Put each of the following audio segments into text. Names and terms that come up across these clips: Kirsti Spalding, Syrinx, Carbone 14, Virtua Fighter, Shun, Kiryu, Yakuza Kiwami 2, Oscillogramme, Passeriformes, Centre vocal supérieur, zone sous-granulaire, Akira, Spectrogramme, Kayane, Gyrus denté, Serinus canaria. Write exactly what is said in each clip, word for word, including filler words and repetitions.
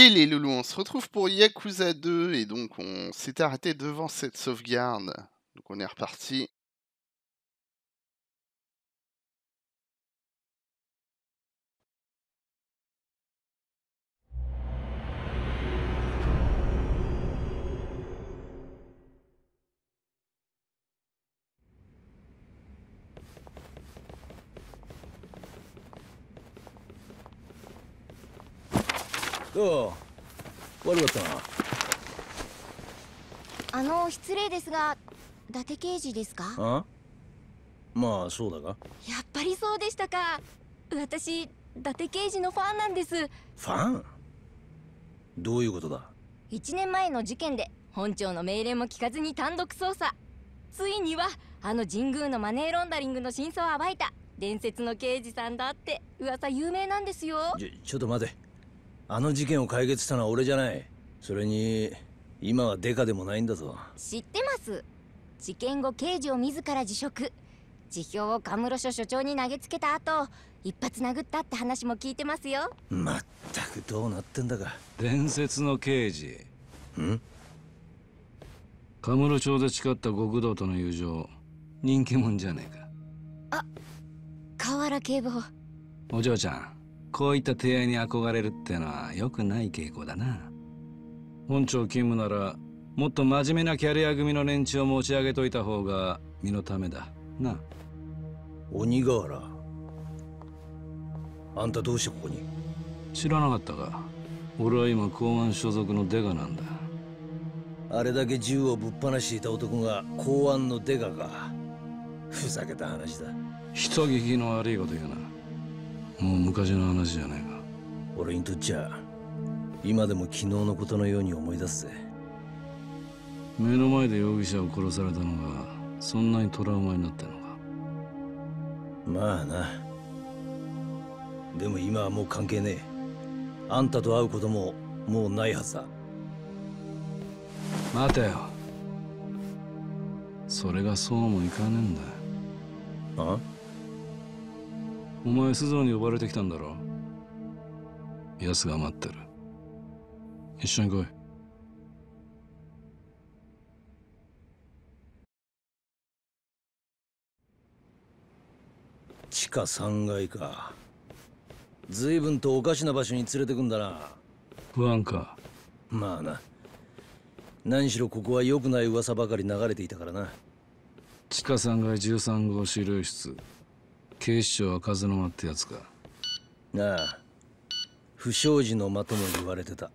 Et les loulous, on se retrouve pour Yakuza deux, et donc on s'est arrêté devant cette sauvegarde, donc on est reparti.おう、悪かったな。あの、失礼ですが、伊達刑事ですか？あ？まあ、そうだが。やっぱりそうでしたか。私、伊達刑事のファンなんです。ファン？どういうことだ？いちねんまえの事件で本庁の命令も聞かずに単独捜査。ついにはあの神宮のマネーロンダリングの真相を暴いた伝説の刑事さんだって噂有名なんですよ。ちょ、ちょっと待て。 あの事件を解決したのは俺じゃない。それに今はデカでもないんだぞ。知ってます。事件後刑事を自ら辞職。辞表をカムロ署署長に投げつけた後、一発殴ったって話も聞いてますよ。まったくどうなってんだか。伝説の刑事。ん？カムロ町で誓った極道との友情、人気者じゃねえか。あ、河原警部補。お嬢ちゃん。 こういった提案に憧れるってのは良くない傾向だな。本庁勤務ならもっと真面目なキャリア組の連中を持ち上げといた方が身のためだな。鬼瓦、あんたどうしてここに？知らなかったか。俺は今公安所属のデカなんだ。あれだけ銃をぶっ放していた男が公安のデカか。ふざけた話だ。人聞きの悪いこと言うな。 もう昔の話じゃないか。俺にとっちゃ今でも昨日のことのように思い出すぜ。目の前で容疑者を殺されたのがそんなにトラウマになったのか。まあな。でも今はもう関係ねえ。あんたと会うことももうないはずだ。待てよ。それがそうもいかねえんだ。あ？ お前須藤に呼ばれてきたんだろう。ヤスが待ってる。一緒に来い。地下さんがいか。随分とおかしな場所に連れてくんだな。不安か。まあな。何しろここは良くない噂ばかり流れていたからな。地下さんがいじゅうさんごう資料室。 警視庁は風の間ってやつか。ああ、不祥事の間とも言われてた。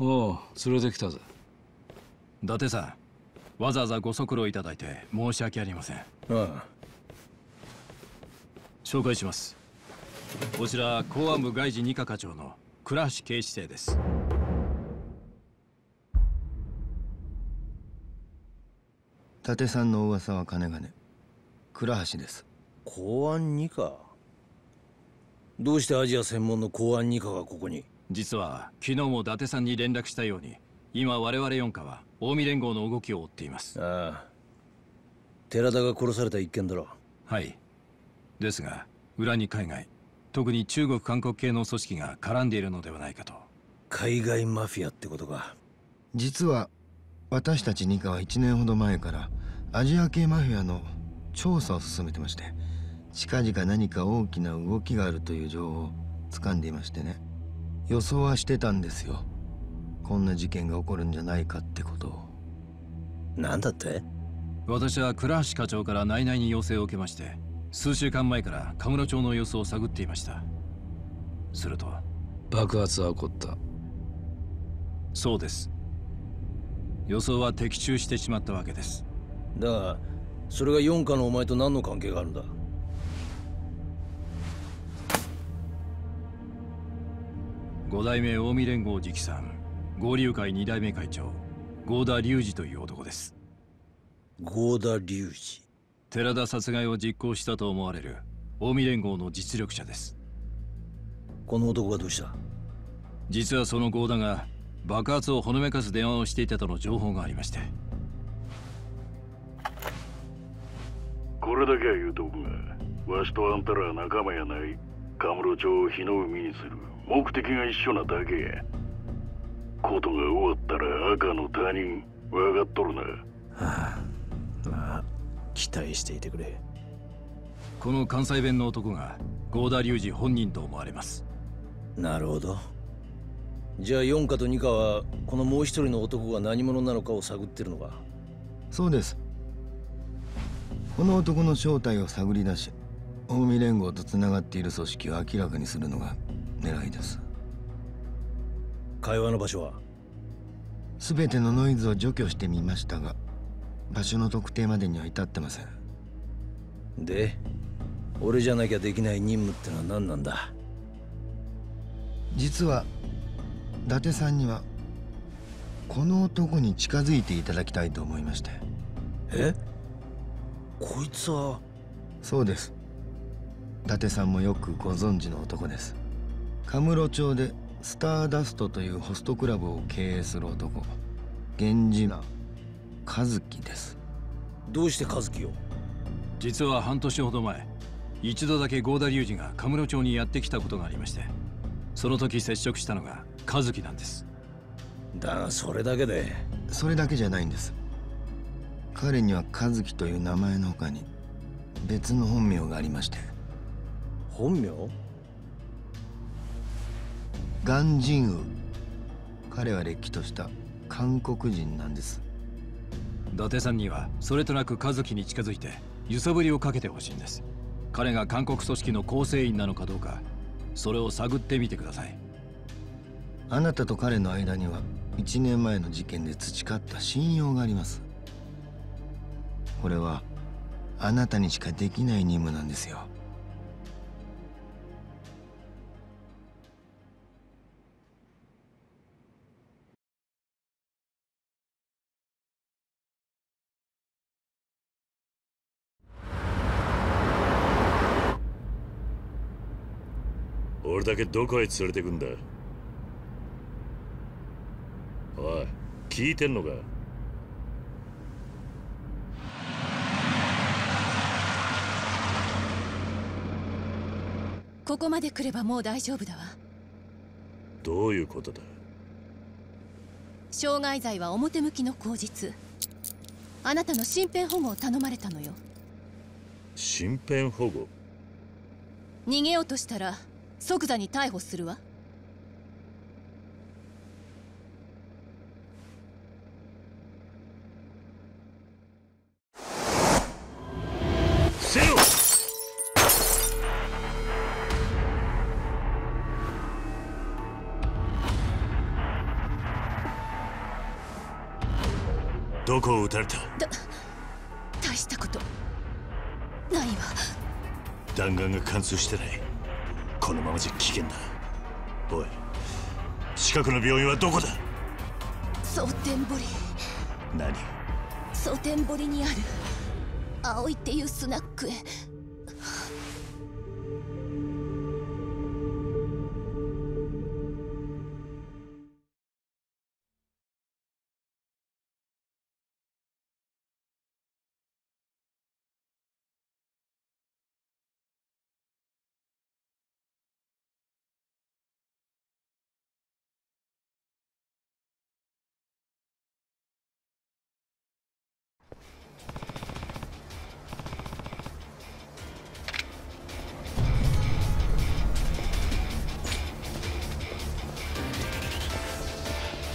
おう、連れてきたぜ。伊達さん。 わざわざご足労いただいて申し訳ありません。ああ、紹介します。こちら公安部外事二課課長の倉橋警視正です。伊達さんの噂は金がね。倉橋です。公安二課。どうしてアジア専門の公安二課がここに？実は昨日も伊達さんに連絡したように、今我々四課は 近江連合の動きを追っています。ああ、寺田が殺された一件だろう。はい。ですが裏に海外、特に中国韓国系の組織が絡んでいるのではないかと。海外マフィアってことか。実は私たち二課はいちねんほど前からアジア系マフィアの調査を進めてまして、近々何か大きな動きがあるという情報を掴んでいましてね。予想はしてたんですよ。 こんな事件が起こるんじゃないかってことを。なんだって？私は倉橋課長から内々に要請を受けまして、数週間前からカムロ町の様子を探っていました。すると爆発は起こった。そうです。予想は的中してしまったわけです。だがそれが四課のお前と何の関係があるんだ？五代目近江連合直参 合流会二代目会長、合田隆二という男です。合田隆二。寺田殺害を実行したと思われる近江連合の実力者です。この男がどうした？実はその強打が爆発をほのめかす電話をしていたとの情報がありまして。これだけは言うとくが、わしとあんたらは仲間やない。カムロ町を火の海にする目的が一緒なだけや。ことが終わったら赤の他人、分かっとるな。はあ、まあ期待していてくれ。この関西弁の男が郷田隆二本人と思われます。なるほど。じゃあよん課とに課はこのもう一人の男が何者なのかを探ってるのか？そうです。この男の正体を探り出し、近江連合とつながっている組織を明らかにするのが狙いです。会話の場所は？全てのノイズを除去してみましたが、場所の特定までには至ってません。で、俺じゃなきゃできない任務ってのは何なんだ？実は伊達さんにはこの男に近づいていただきたいと思いまして。え？こいつは？そうです。伊達さんもよくご存知の男です。カムロ町でスターダストというホストクラブを経営する男、源氏名和樹です。どうして和樹を？実は半年ほど前、一度だけ郷田隆二がカムロ町にやってきたことがありまして、その時接触したのが和樹なんです。だがそれだけで？それだけじゃないんです。彼には和樹という名前の他に別の本名がありまして。本名？鑑真雨。彼はれっきとした韓国人なんです。伊達さんにはそれとなく和樹に近づいて揺さぶりをかけてほしいんです。彼が韓国組織の構成員なのかどうか、それを探ってみてください。あなたと彼の間にはいちねんまえの事件で培った信用があります。これはあなたにしかできない任務なんですよ。俺だけどこへ連れてくんだ？おい、聞いてんのか？ここまで来ればもう大丈夫だわ。どういうことだ？傷害罪は表向きの口実。あなたの身辺保護を頼まれたのよ。身辺保護？逃げようとしたら即座に逮捕するわ。せよ！どこを撃たれた？だ、大したことないわ。弾丸が貫通してない。このままじゃ危険だ。おい、近くの病院はどこだ？蒼天堀。何？蒼天堀にある葵っていうスナックへ。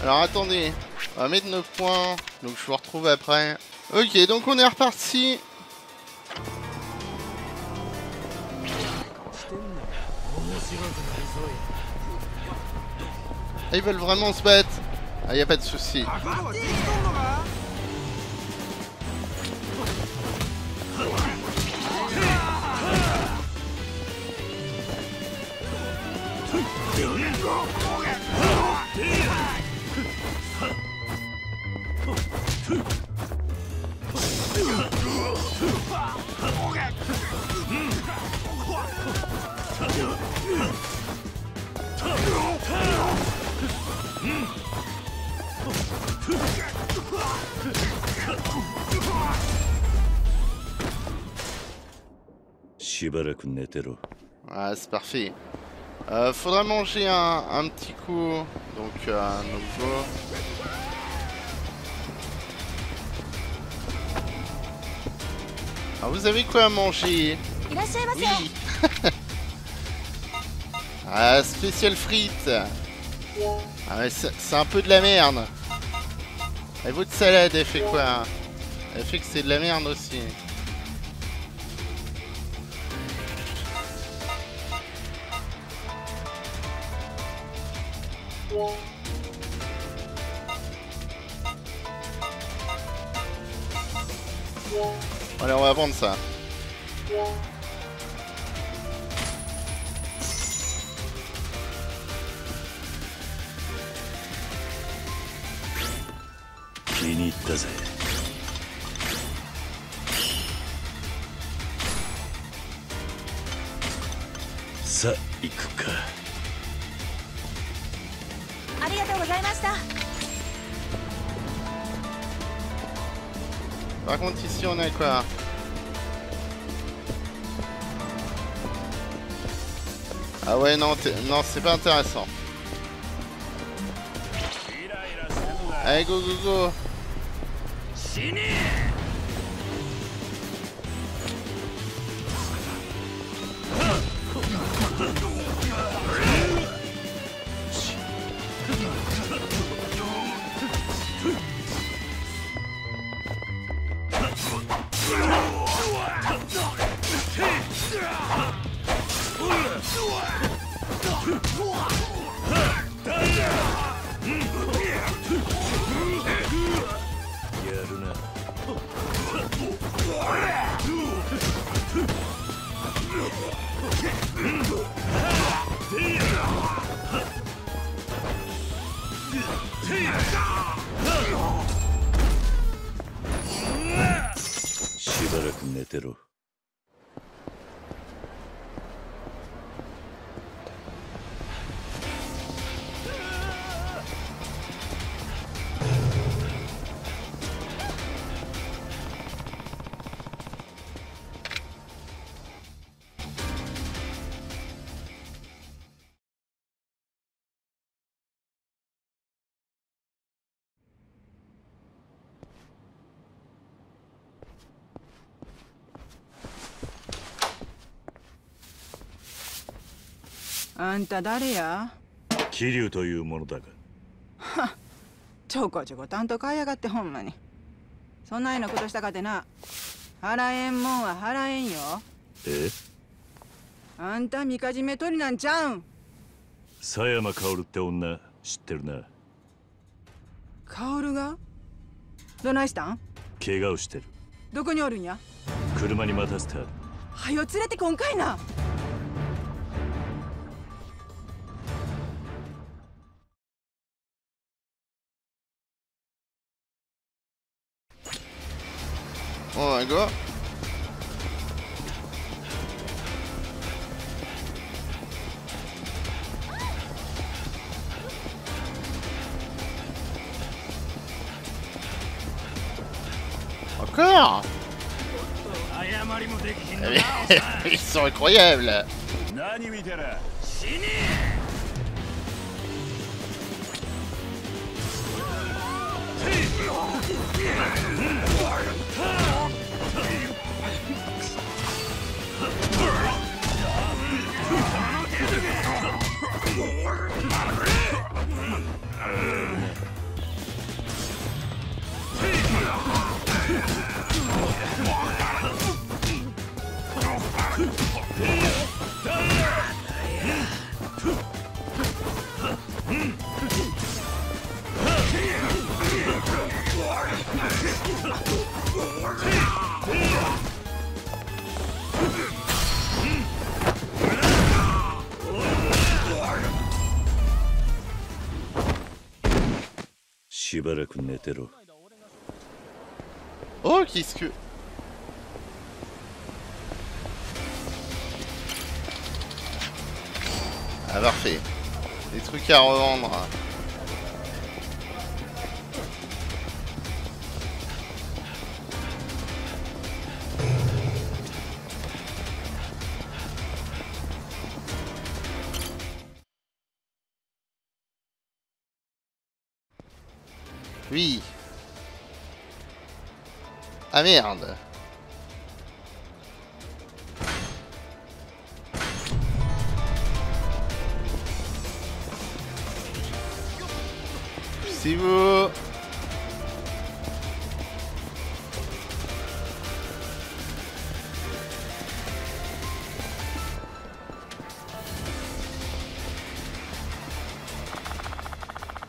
Alors attendez, on va mettre nos points, donc je vous retrouve après. Ok, donc on est reparti. Ah, ils veulent vraiment se battre. Ah, y a pas de souci. Ah, c'est parfait. Euh, faudra manger un, un petit coup. Donc, euh, un nouveau. Ah, vous avez quoi à manger? Oui. Ah, spécial frites. Ah, mais c'est un peu de la merde. Et votre salade, elle fait quoi? Elle fait que c'est de la merde aussi. Allez, on va vendre ça. Ça, ikuka. Par contre, ici on a quoi? Ah ouais, non, non, c'est pas intéressant. Allez, go, go, go. Kiryu toいうものだが。はっ、ちょこちょこ担当買いやがってほんまに。そんなようなことしたかてな、払えんもんは払えんよ。え？あんたみかじめ取りなんちゃうん。狭山薫って女知ってるな。薫が？どないしたん？怪我をしてる。どこにおるんや？車に待たせてある。はよ連れてこんかいな。Oh, un gars. Encore. Ils sont incroyables. Oh, qu'est-ce que... Ah, parfait. Des trucs à revendre. Fuis. Ah merde. C'est vous.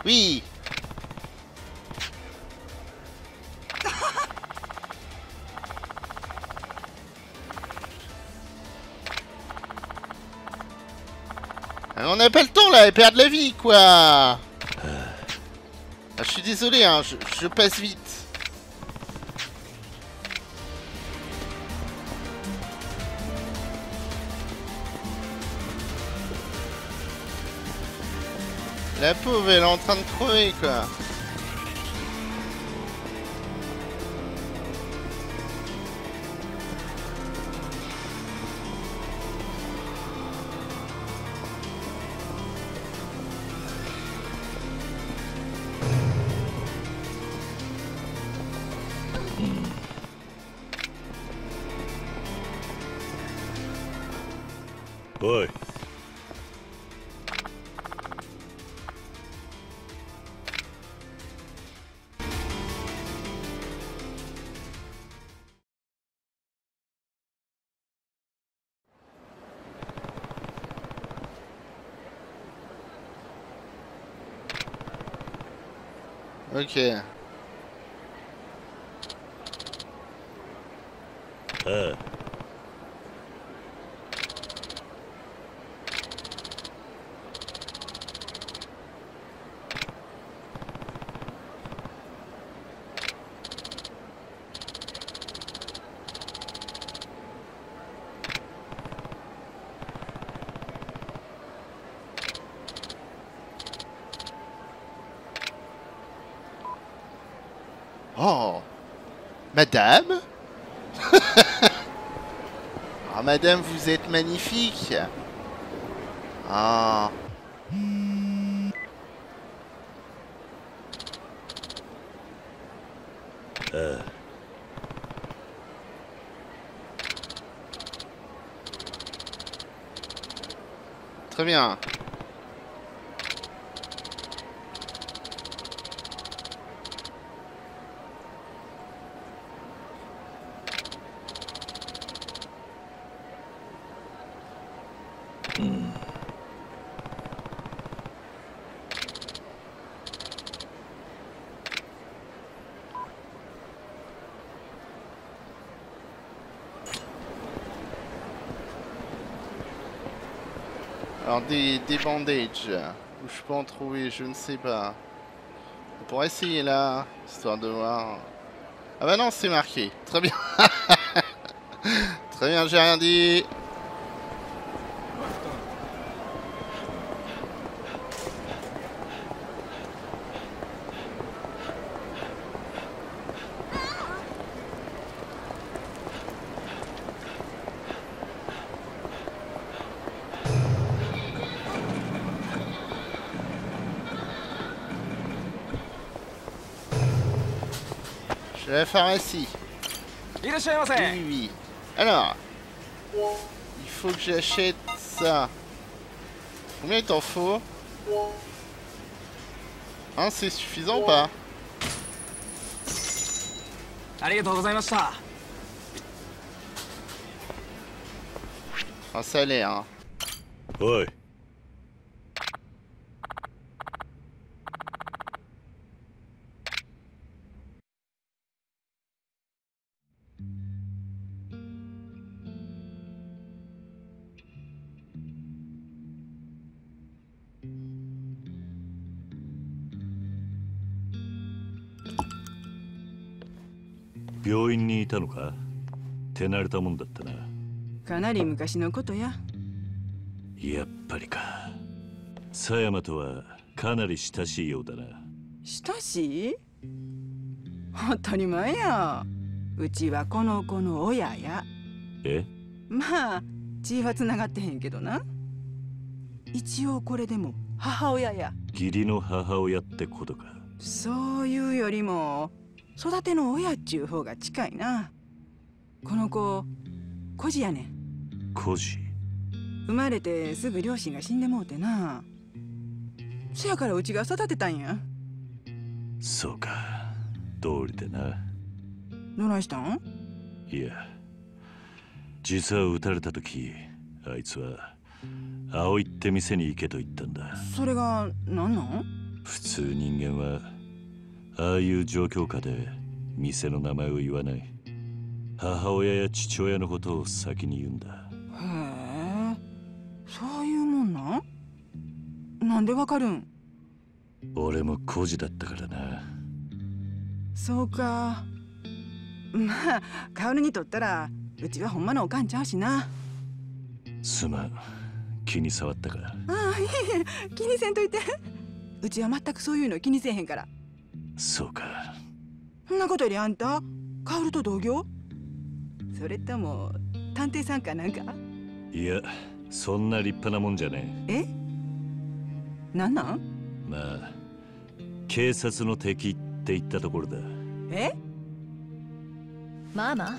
Oui. On n'a pas le temps là et perdre la vie quoi. Ah, je suis désolé hein, je, je passe vite. La pauvre, elle est en train de crever, quoi. Boy. Ok. Euh. Oh, madame. Oh, madame, vous êtes magnifique. Oh. Euh. Très bien. Alors des, des bandages, où je peux en trouver, je ne sais pas. On pourrait essayer là, histoire de voir. Ah bah non, c'est marqué, très bien. Très bien, j'ai rien dit. La pharmacie. Oui, oui. Alors, il faut que j'achète ça. Combien il t'en faut? Hein, c'est suffisant ou pas? Ah, ça a l'air, hein. Oui.まあ、血は繋がってへんけどな。一応これでも母親や。義理の母親ってことか。そういうよりも育ての親っちゅう方が近いな。この子孤児やねん。孤児？生まれてすぐ両親が死んでもうてな。そやからうちが育てたんや。そうか、道理でな。どないしたん？いや、実は撃たれた時あいつは葵って店に行けと言ったんだ。それが何なん？普通人間はああいう状況下で店の名前を言わない。母親や父親のことを先に言うんだ。へえ、そういうもんなん？なんでわかるん？俺も孤児だったからな。そうか。まあ薫にとったらうちはほんまのおかんちゃうしな。すまん、気に触ったか。ああ、いえ、気にせんといて。うちは全くそういうの気にせえへんから。そうか。そんなことよりあんた薫と同業？それとも探偵さんかなんか？いや、そんな立派なもんじゃねえ。え？なんなん？まあ警察の敵って言ったところだ。え？ママ、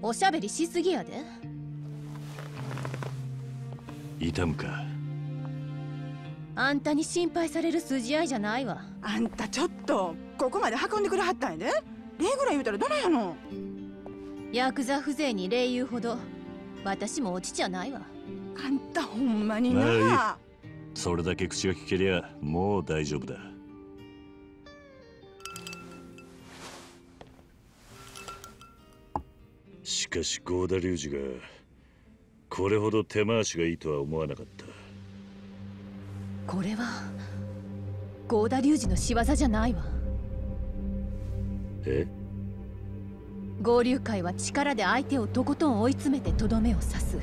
おしゃべりしすぎやで。痛むか。あんたに心配される筋合いじゃないわ。あんたちょっとここまで運んでくれはったんやで。礼ぐらい言うたらどないやの。ヤクザ風情に礼言うほど私もお乳じゃないわ。あんたほんまにな、まあ、それだけ口が聞けりゃもう大丈夫だ。しかし郷田隆二がこれほど手回しがいいとは思わなかった。これは郷田隆二の仕業じゃないわ。え？合流会は力で相手をとことん追い詰めてとどめを刺す。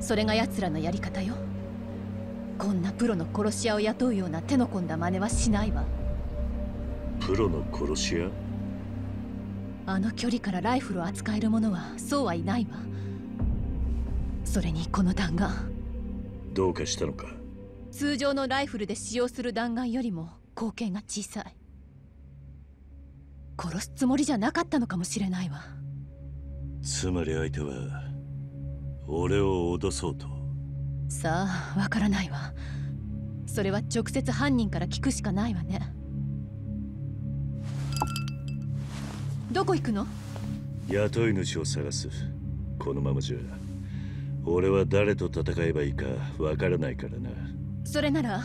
それが奴らのやり方よ。こんなプロの殺し屋を雇うような手の込んだ真似はしないわ。プロの殺し屋？あの距離からライフルを扱える者はそうはいないわ。それにこの弾丸、どうかしたのか。通常のライフルで使用する弾丸よりも口径が小さい。殺すつもりじゃなかったのかもしれないわ。つまり相手は俺を脅そうと。さあ、わからないわ。それは直接犯人から聞くしかないわね。どこ行くの？雇い主を探す。このままじゃ俺は誰と戦えばいいかわからないからな。それなら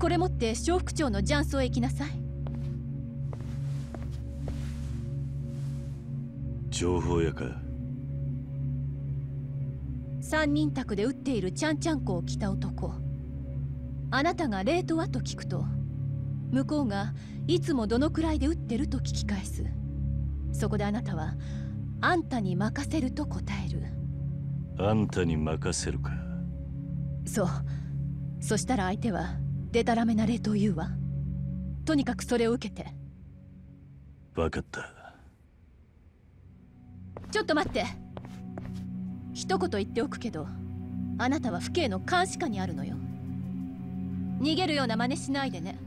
これ持って小副長の雀荘へ行きなさい。情報屋か。三人宅で撃っているちゃんちゃんこを着た男。あなたがレートはと聞くと、向こうがいつもどのくらいで撃ってると聞き返す。そこであなたはあんたに任せると答える。あんたに任せるか。そう。そしたら相手はデタラメな礼と言うわ。とにかくそれを受けて。分かった。ちょっと待って。一言言っておくけど、あなたは府警の監視下にあるのよ。逃げるような真似しないでね。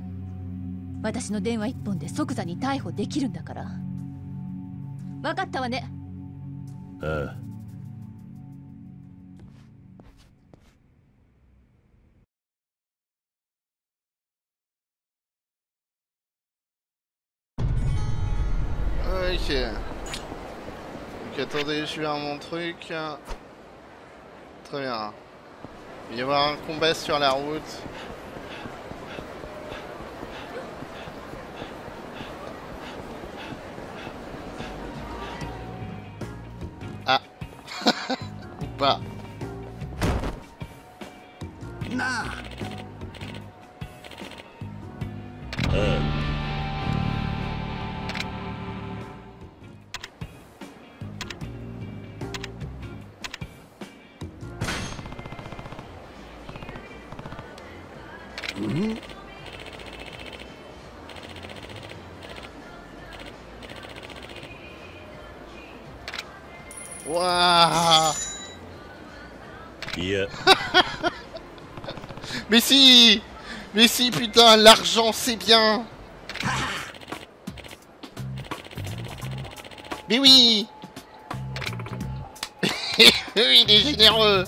私の電話一本で即座に逮捕できるんだから。分かったわね。ああ。OK. Donc attendez, je suis vers mon truc. Très bien. Il va y avoir un combat sur la route. Ah. Ou pas. Non. Euh. Mmh. Waouh. Yeah. Mais si. Mais si, putain, l'argent, c'est bien. Mais oui. Il est généreux.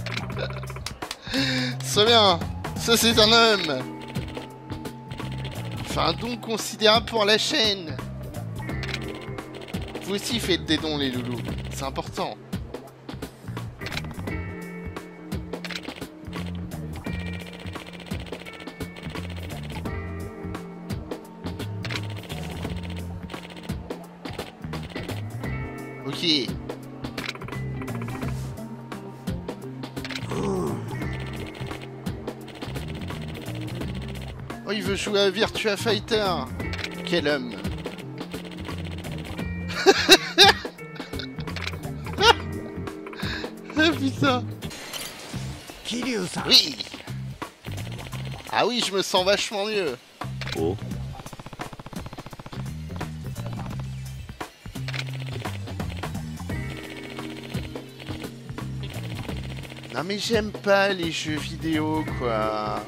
C'est bien. Ça, c'est un homme. Fait un don considérable pour la chaîne. Vous aussi faites des dons, les loulous. C'est important. Ok. Oh, il veut jouer à Virtua Fighter. Quel homme. Ah putain. Kiryu-san. Oui. Ah oui, je me sens vachement mieux. Oh. Non mais j'aime pas les jeux vidéo, quoi.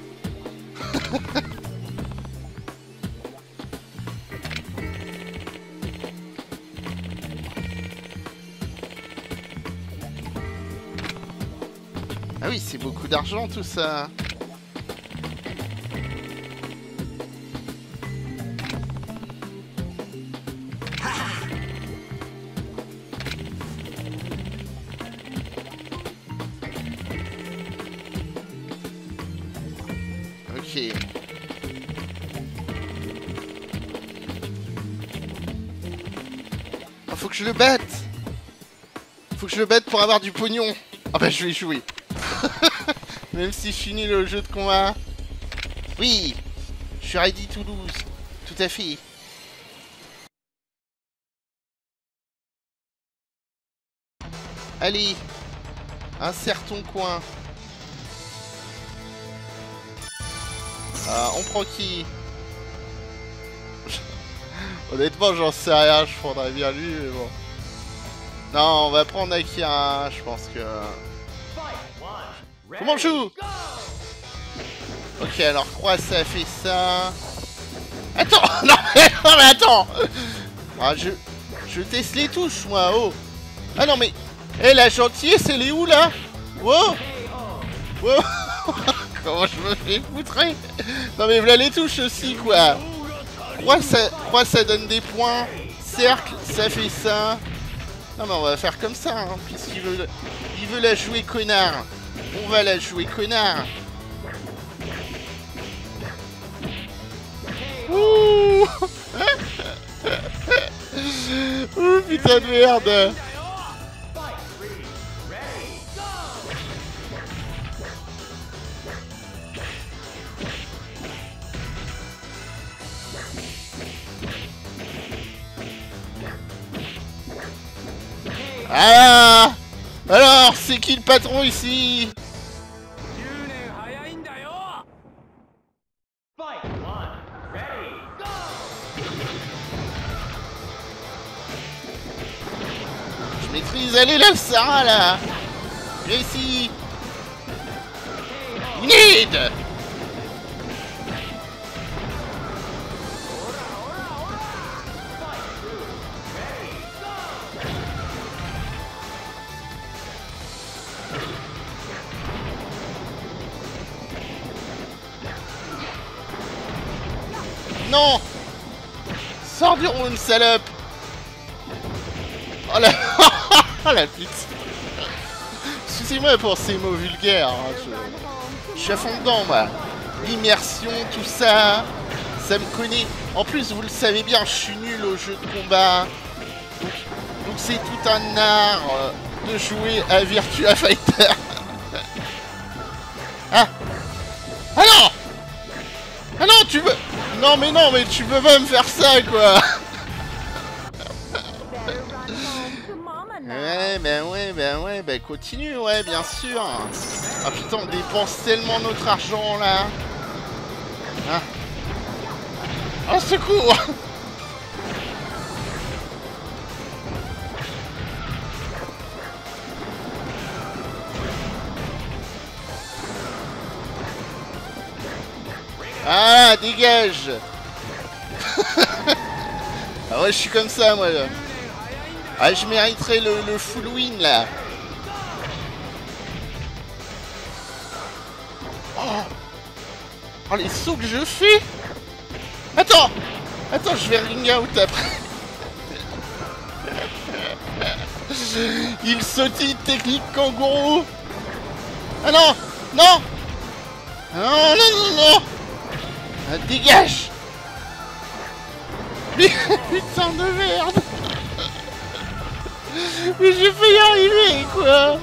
Ah oui, c'est beaucoup d'argent tout ça. Ok. Oh, faut que je le batte. Faut que je le batte pour avoir du pognon. Ah bah je vais jouer. Même si je suis nul au jeu de combat. Oui, je suis ready to lose. Tout à fait. Allez, insère ton coin. Euh, on prend qui? Honnêtement, j'en sais rien, je prendrais bien lui, mais bon. Non, on va prendre Akira, je pense que... Comment on joue? Ok, alors croix, ça fait ça... Attends. Non mais, non, mais attends. Ah, je... Je teste les touches, moi, oh. Ah non, mais... Eh, la gentillesse, elle est où, là? Wow. Wow. Comment je me fais foutrer? Non mais voilà les touches aussi, quoi. Croix, ça... Croix, ça donne des points. Cercle, ça fait ça. Non mais on va faire comme ça, hein, puisqu'il veut... Il veut la jouer, connard. On va la jouer, connard. Ouh. Ouh, putain de merde. Ah. Alors, c'est qui le patron ici? Je maîtrise, allez là, le Sarah là. Viens ici. Need. Non! Sors du room, salope! Oh la... oh la pute! Excusez-moi pour ces mots vulgaires, hein, je... je suis à fond dedans, moi! L'immersion, tout ça... Ça me connaît... En plus, vous le savez bien, je suis nul au jeu de combat... Donc c'est tout un art euh, de jouer à Virtua Fighter! Ah! Ah non! Ah non, tu veux... Non mais non mais tu peux pas me faire ça, quoi. Ouais ben ouais ben ouais ben continue, ouais bien sûr. Ah putain, on dépense tellement notre argent là. Ah. Oh secours. Ah, dégage. Ah ouais, je suis comme ça, moi, là. Ah, je mériterais le, le full win, là. Oh, oh les sauts que je fais. Attends. Attends, je vais ring out après. Il sautille technique kangourou. Ah non. Non. Non, non, non, non. Ah, dégage. Putain de merde. Mais j'ai fait y arriver, quoi.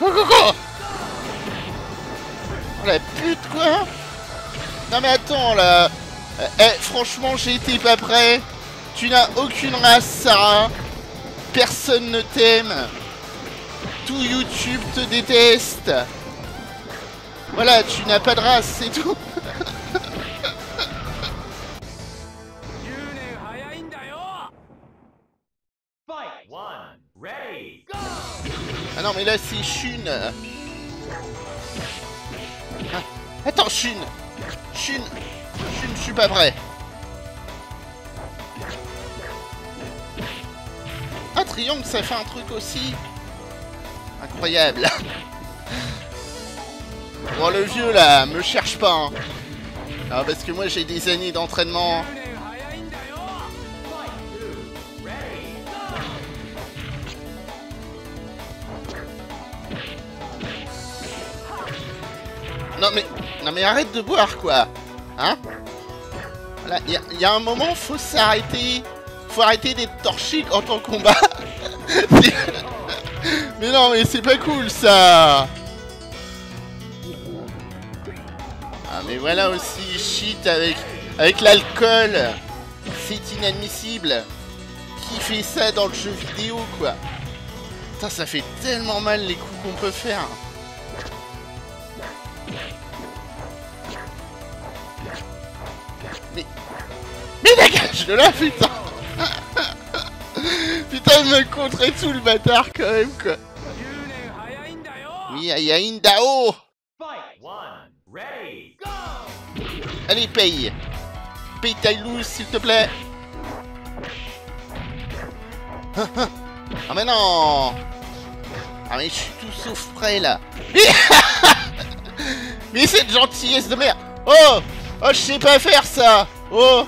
Go, go, go. Oh la pute, quoi. Non mais attends, là. Eh, franchement, j'étais pas prêt. Tu n'as aucune race, Sarah. Personne ne t'aime. Tout YouTube te déteste. Voilà, tu n'as pas de race, c'est tout. Ah non, mais là, c'est Shun. Ah. Attends, Shun. Shun. Shun, je suis pas prêt. Ah, triangle, ça fait un truc aussi. Incroyable. Bon, le vieux, là, me cherche pas. Hein. Alors, parce que moi, j'ai des années d'entraînement. Non mais, non mais arrête de boire, quoi. Hein. Voilà, il y, y a un moment, faut s'arrêter. Faut arrêter d'être torchique en tant que combat. Mais non, mais c'est pas cool, ça. Ah mais voilà aussi, shit, avec, avec l'alcool. C'est inadmissible. Qui fait ça dans le jeu vidéo, quoi. Putain, ça fait tellement mal les coups qu'on peut faire. Mais... mais dégage de là, putain. Putain, il me contrait tout, le bâtard, quand même, quoi. Yayain Dao. Allez, paye. Paye ta loose, s'il te plaît. Ah mais non. Ah mais je suis tout sauf prêt, là. Mais cette gentillesse de merde. Oh. Oh, je sais pas faire ça. Oh.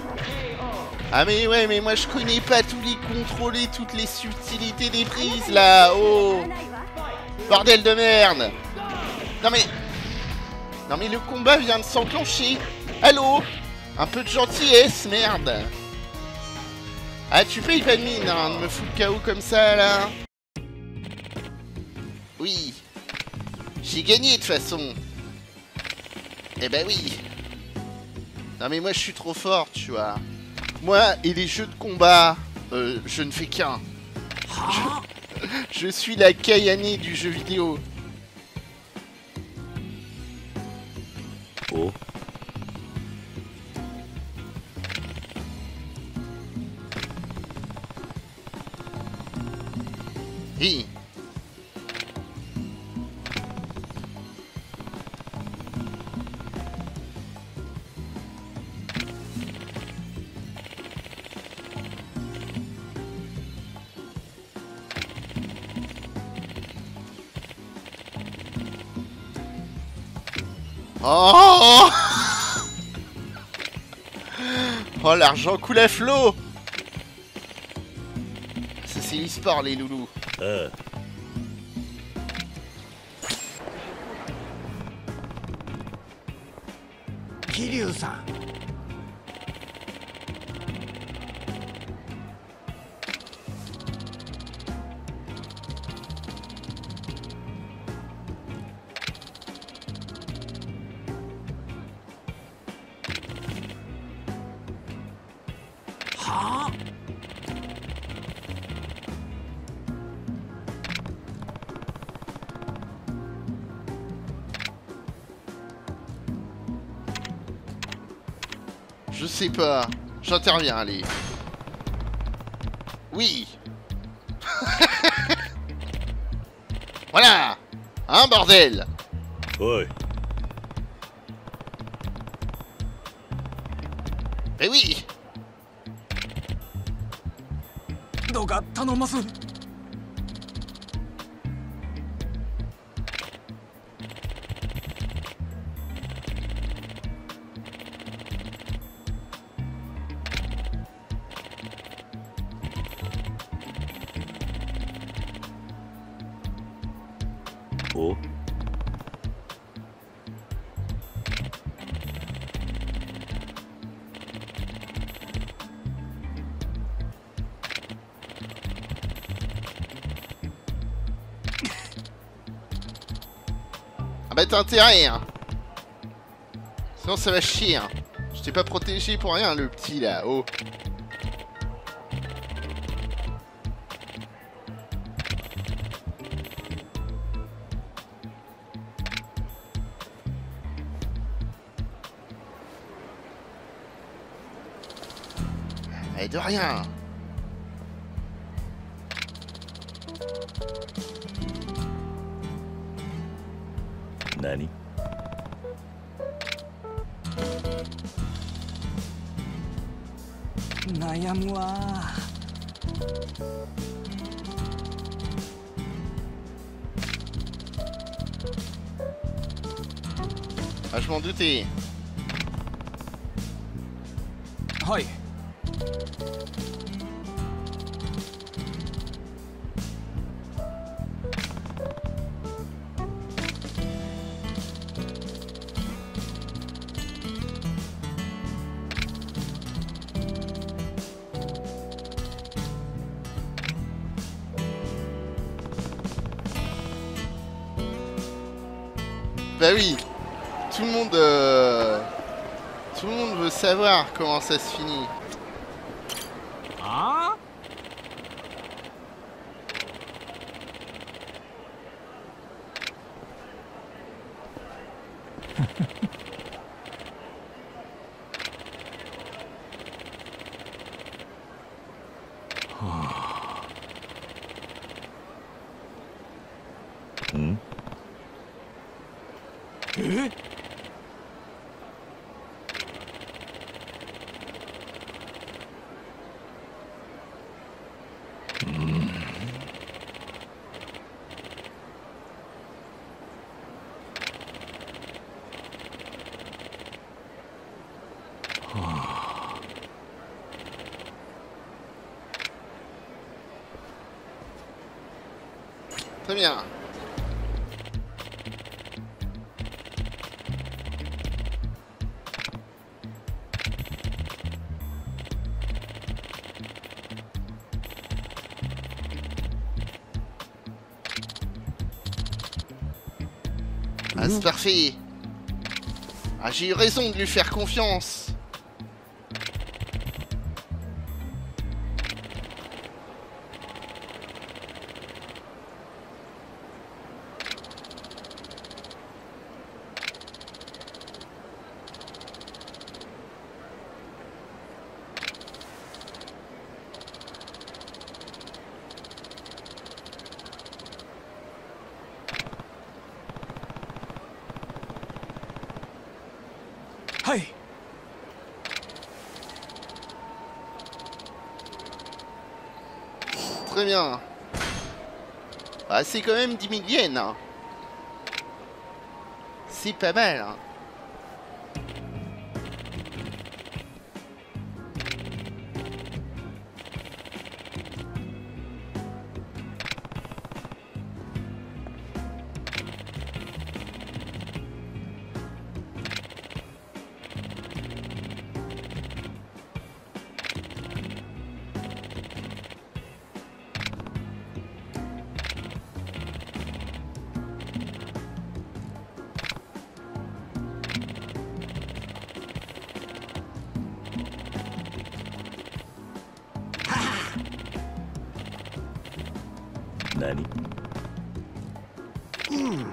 Ah mais ouais, mais moi je connais pas tous les contrôles et toutes les subtilités des prises, là. Oh. Bordel de merde. Non mais... non mais le combat vient de s'enclencher. Allô. Un peu de gentillesse, merde. Ah, tu payes pas de mine, hein, de me foutre K O comme ça, là. Oui. J'ai gagné, de toute façon. Eh ben oui. Non mais moi je suis trop fort, tu vois. Moi et les jeux de combat, euh, je ne fais qu'un. Je... je suis la Kayane du jeu vidéo. Oh. Hi. Oh, oh, l'argent coule à flot. Ça c'est l'e-sport, les loulous. Euh. Kiryu-san. Je sais pas. J'interviens, allez. Oui. Voilà. Hein, bordel. Oui. Mais oui. Oh. Ah bah t'as intérêt hein. Sinon ça va chier hein. Je t'ai pas protégé pour rien le petit là, oh. Mais de rien. Nani? Naya-moi. Ah, je m'en doutais. Hoi. Bah oui, tout le monde, euh, tout le monde veut savoir comment ça se finit. Ah? Hmm? Eh? Très bien. Ah, c'est parfait. Ah, j'ai eu raison de lui faire confiance. Très bien. Ah, c'est quand même dix mille yens. Hein. C'est pas mal. Hein. Nani? Mm.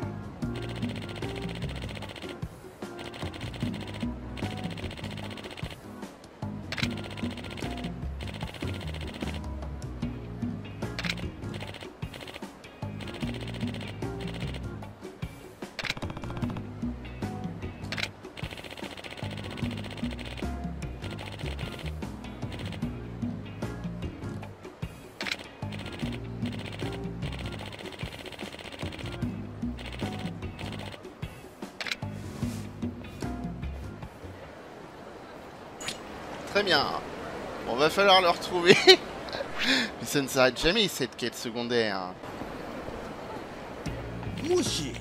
Très bien. On va falloir le retrouver. Mais ça ne s'arrête jamais, cette quête secondaire. Mouchi.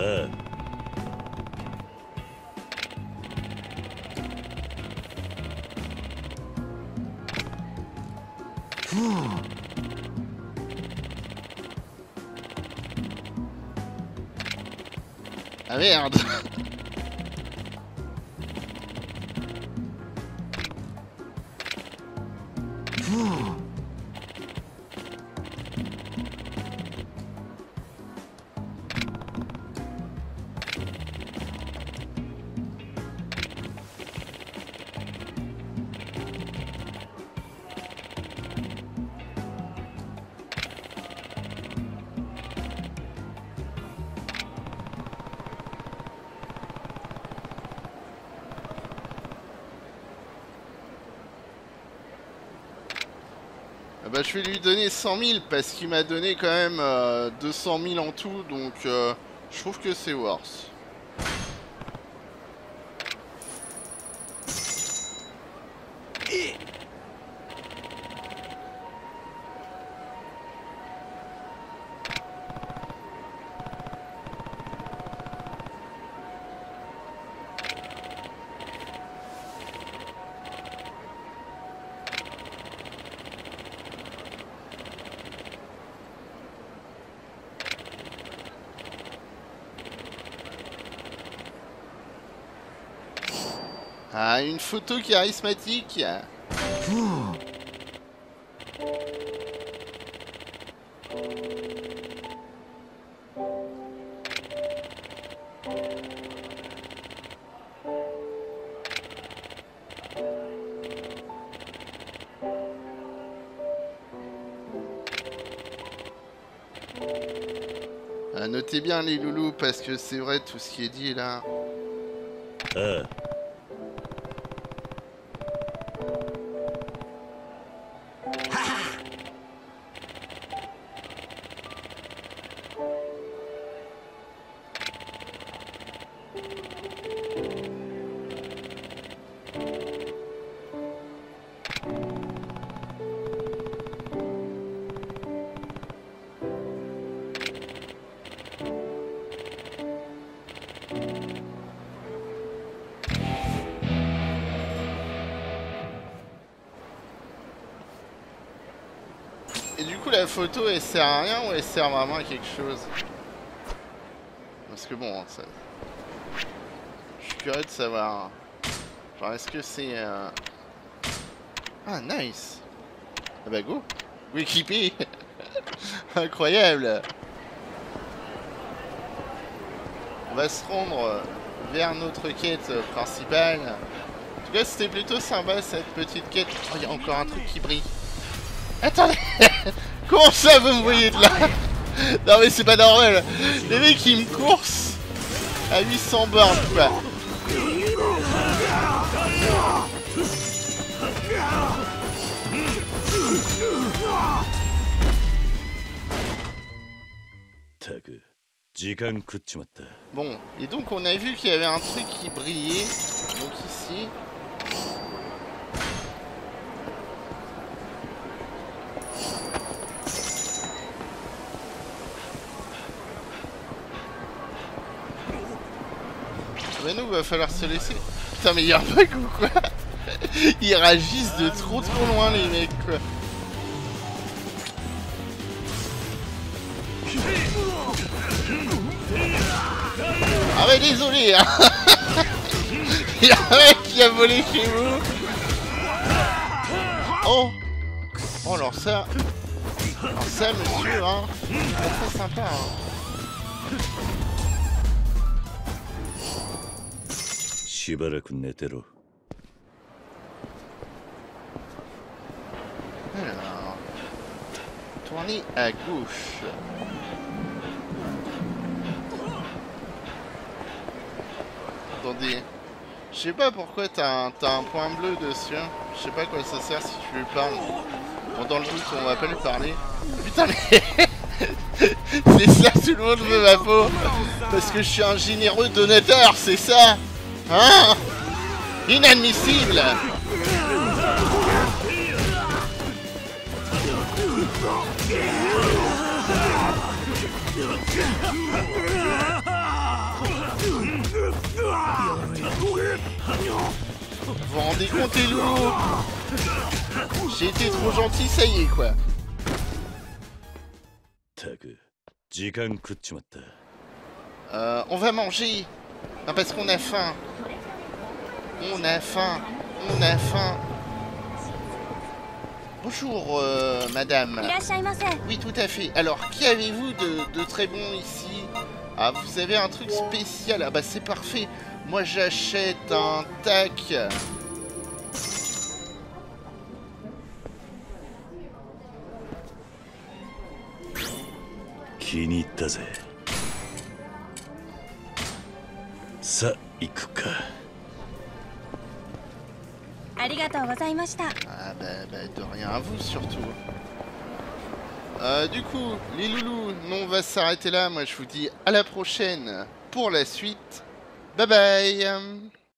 Euh. Ah merde. Bah, je vais lui donner cent mille parce qu'il m'a donné quand même euh, deux cent mille en tout, donc euh, je trouve que c'est worth. Ah, une photo charismatique. Ouh. Ah, notez bien les loulous parce que c'est vrai tout ce qui est dit là. Euh. Et du coup la photo elle sert à rien ou elle sert vraiment à quelque chose? Parce que bon, ça... je suis curieux de savoir. Genre est-ce que c'est... Euh... Ah nice. Ah bah go. Oui creepy. Incroyable. On va se rendre vers notre quête principale. En tout cas c'était plutôt sympa cette petite quête. Oh il y a encore un truc qui brille. Attendez. Comment ça vous me voyez de là? Non mais c'est pas normal. Les mecs ils me coursent à huit cents bornes quoi. Bon, et donc on a vu qu'il y avait un truc qui brillait. Donc ici. Mais nous, va falloir se laisser. Putain, mais y'a un bug ou quoi? Ils réagissent de trop trop loin, les mecs, quoi. Ah, mais désolé, hein. Y'a un mec qui a volé chez vous. Oh. Oh, alors ça. Alors ça, monsieur, hein. C'est très sympa, hein. Alors... tournez à gauche. Attendez. Je sais pas pourquoi t'as un, un point bleu dessus. Hein. Je sais pas quoi ça sert si tu lui parles. Bon, dans le doute, on va pas lui parler. Putain, mais... c'est ça, tout le monde veut ma peau. Parce que je suis un généreux donateur, c'est ça. Hein? Inadmissible. Vous vous rendez compte, les loups? J'ai été trop gentil, ça y est, quoi. Euh, on va manger. Non, parce qu'on a faim. On a faim. On a faim. Bonjour, euh, madame. Oui, tout à fait. Alors, qui avez-vous de, de très bon ici? Ah, vous avez un truc spécial. Ah bah, c'est parfait. Moi, j'achète un tac. Ça, ikuka. Ah bah, bah de rien à vous surtout. Euh, du coup, les loulous, on va s'arrêter là. Moi, je vous dis à la prochaine pour la suite. Bye bye.